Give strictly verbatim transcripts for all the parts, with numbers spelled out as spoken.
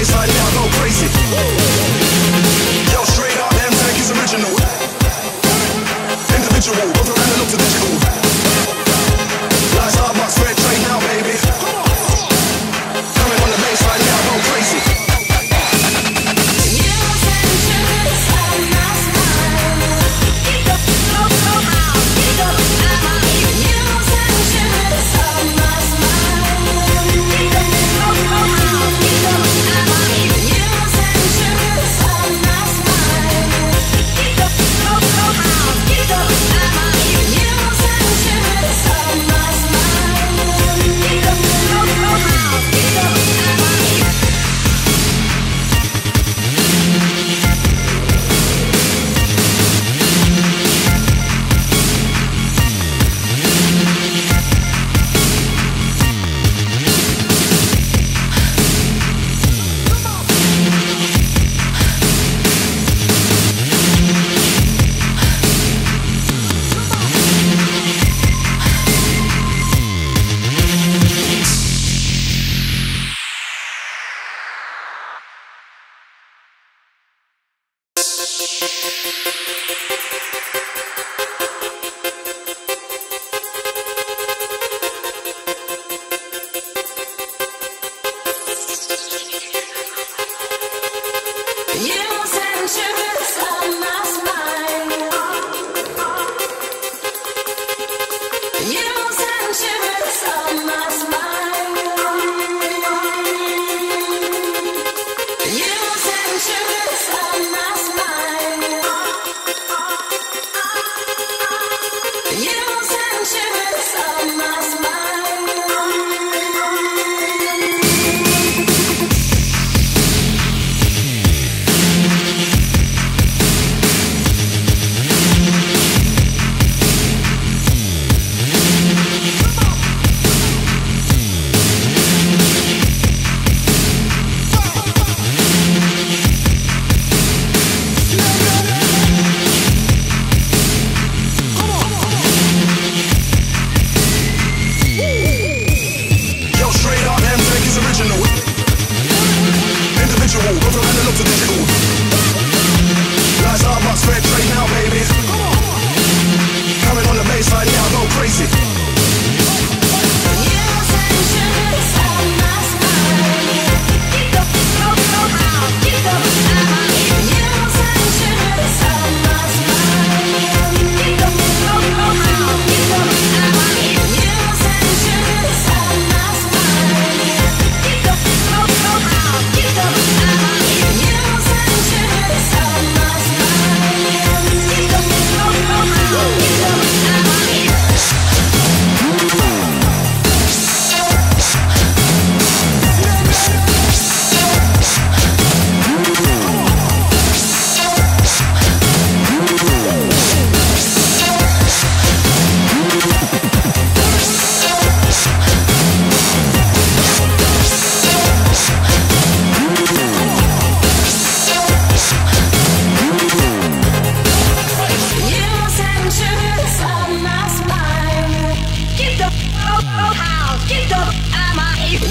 Side.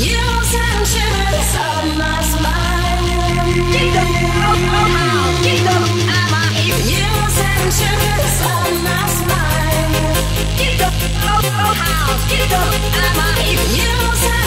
Get up, oh, oh, house, get up, I'm a, if you don't